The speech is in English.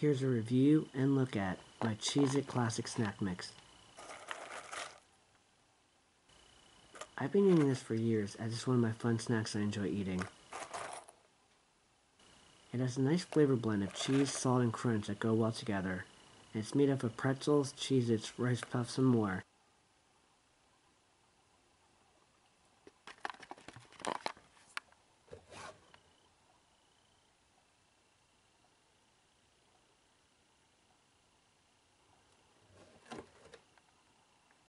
Here's a review and look at my Cheez-It Classic Snack Mix. I've been eating this for years as it's one of my fun snacks I enjoy eating. It has a nice flavor blend of cheese, salt, and crunch that go well together. And it's made up of pretzels, Cheez-Its, Rice Puffs, and more.